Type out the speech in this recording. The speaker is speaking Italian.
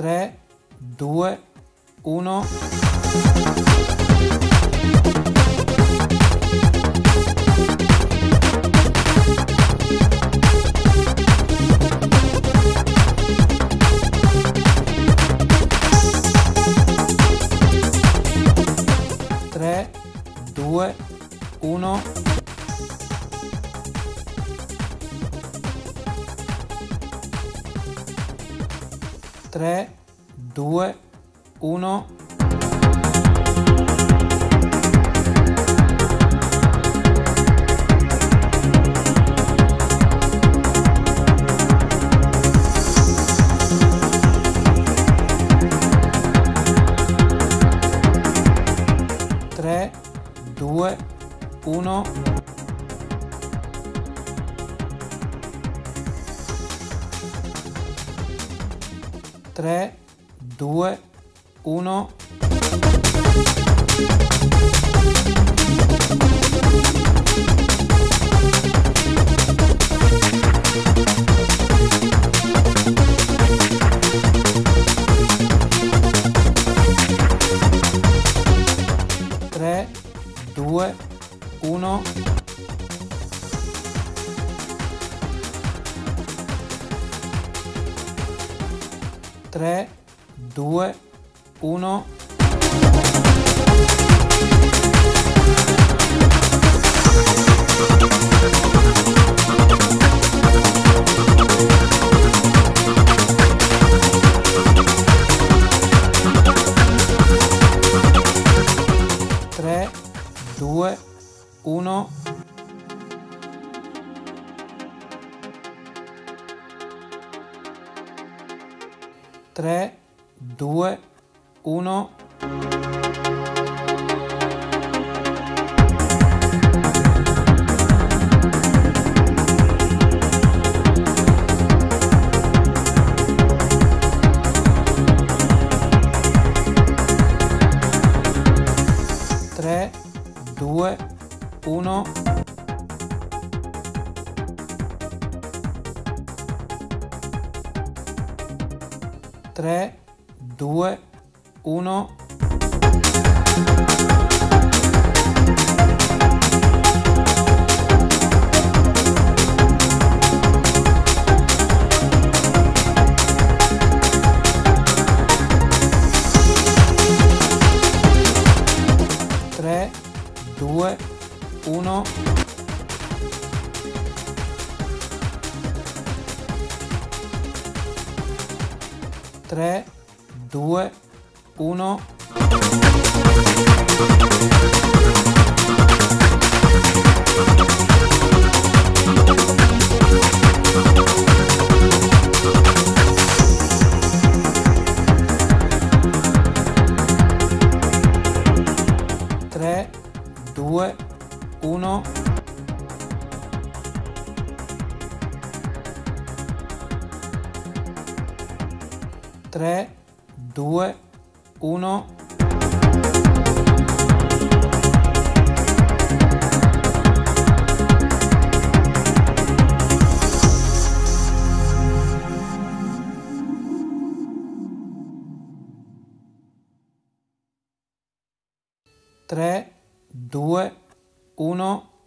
3, 2, 1. Uno.